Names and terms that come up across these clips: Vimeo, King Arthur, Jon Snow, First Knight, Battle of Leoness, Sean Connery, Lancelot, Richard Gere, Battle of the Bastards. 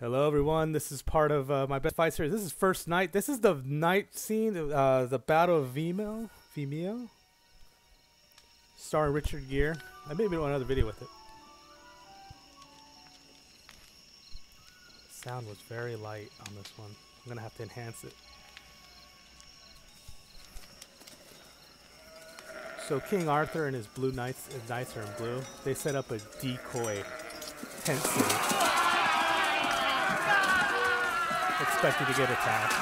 Hello, everyone. This is part of my best fight series. This is First Knight. This is the night scene, the Battle of Vimeo, starring Richard Gere. I may be doing another video with it. The sound was very light on this one. I'm gonna have to enhance it. So King Arthur and his blue knights, his knights are in blue. They set up a decoy tent city, expected to get attacked.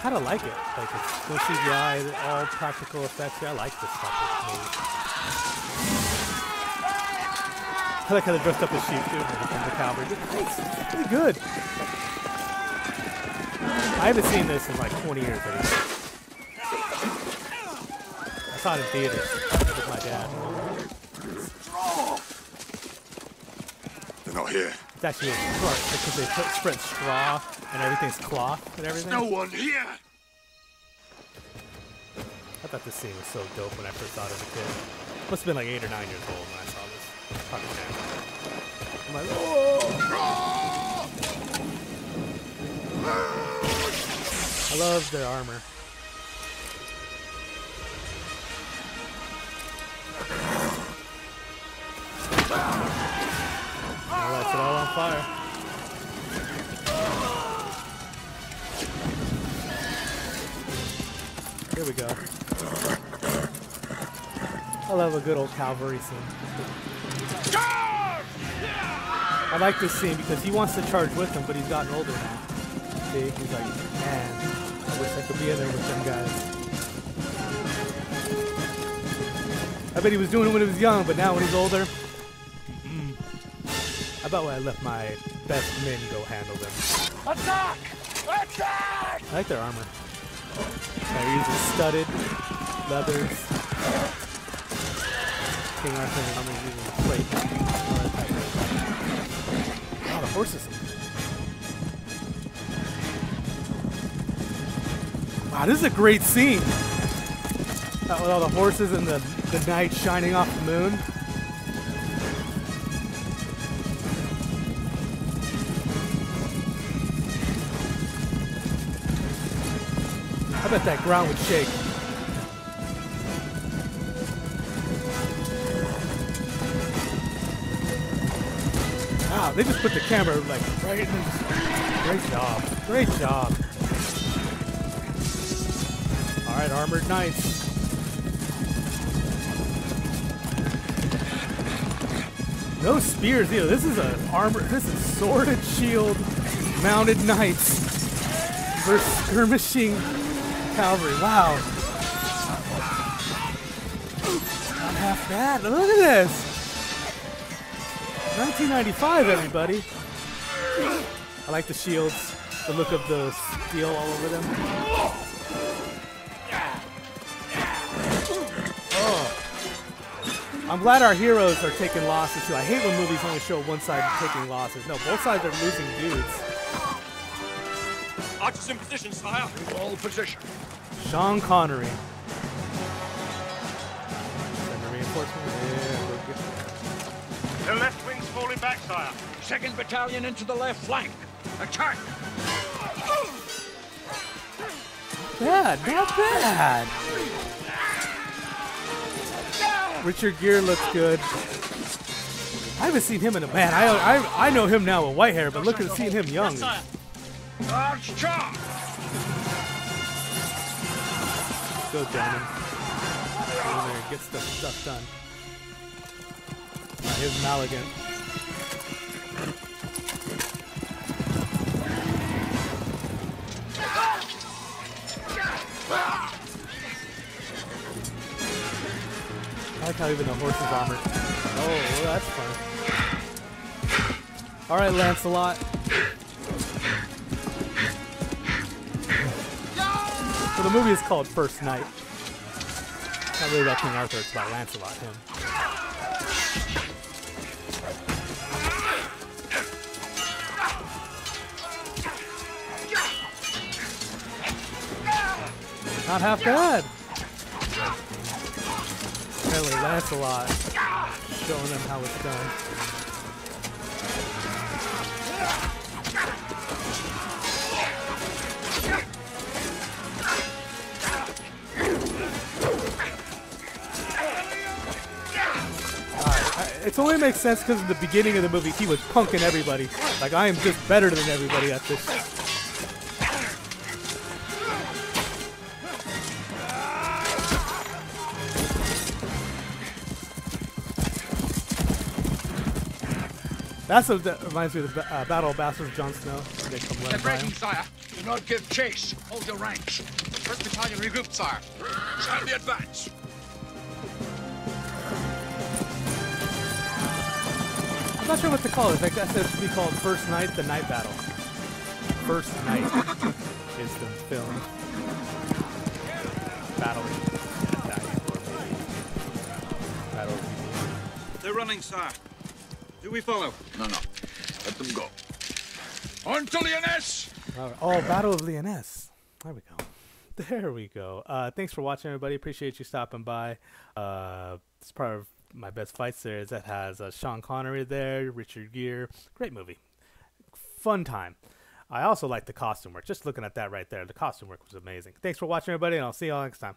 Kind of like it. Like, it's no CGI, all practical effects. Yeah, I like this type of movie. I like how they dressed up as sheep too, and the cavalry. It's really good. I haven't seen this in like 20 years. I saw it in theaters with my dad. They're not here. It's actually short because they spread straw and everything's cloth and everything. There's no one here! I thought this scene was so dope when I first saw it as a kid. Must have been like 8 or 9 years old when I saw this. I'm like, oh! I love their armor. Fire. Here we go. I love a good old cavalry scene. I like this scene because he wants to charge with them, but he's gotten older now. See, he's like, man, I wish I could be in there with them guys. I bet he was doing it when he was young, but now when he's older, I bet I let my best men go handle them. Attack! Attack! I like their armor. They're using studded leathers. King Arthur and armor using plate. Wow, the horses. Wow, this is a great scene. That with all the horses and the knight shining off the moon. I bet that ground would shake. Wow, they just put the camera like right in this. Great job. Great job. Alright, armored knights. No spears either. This is an armor, this is sword and shield mounted knights. We're skirmishing cavalry. Wow. Not half bad. Look at this. 1995, everybody. I like the shields. The look of the steel all over them. Oh. I'm glad our heroes are taking losses too. I hate when movies only show one side taking losses. No, both sides are losing dudes. Archers in position, sire. All position. Sean Connery. Send the reinforcement. Yeah, we're good. The left wing's falling back, sire. Second battalion into the left flank. Attack! Not bad. Richard Gere looks good. I haven't seen him in a man. I know him now with white hair, but look at seeing him young. Yes, Arch charge! Go, Damon. Go there, get stuff done. Right, here's Maligan. I like how even the horse is armored. Oh, well, that's fun. All right, Lancelot. So the movie is called First Knight. It's not really about King Arthur, it's about Lancelot, him. Not half bad! Apparently Lancelot showing them how it's done. Which only makes sense because in the beginning of the movie he was punking everybody. Like, I am just better than everybody at this. That's what that reminds me of the Battle of Bastards, Jon Snow. They're breaking, sire. Do not give chase. Hold your ranks. The first battalion regrouped, sire. Shall we advance? I'm not sure what to call it. In fact, that should be called First Knight, the Night Battle. First Knight is the film. Battle. They're running, sire. Do we follow? No. Let them go. On to Leoness! Right. Oh, Battle of Leoness. There we go. Thanks for watching, everybody. Appreciate you stopping by. It's part of my best fights series that has Sean Connery there, Richard Gere. Great movie. Fun time. I also like the costume work. Just looking at that right there, the costume work was amazing. Thanks for watching, everybody, and I'll see you all next time.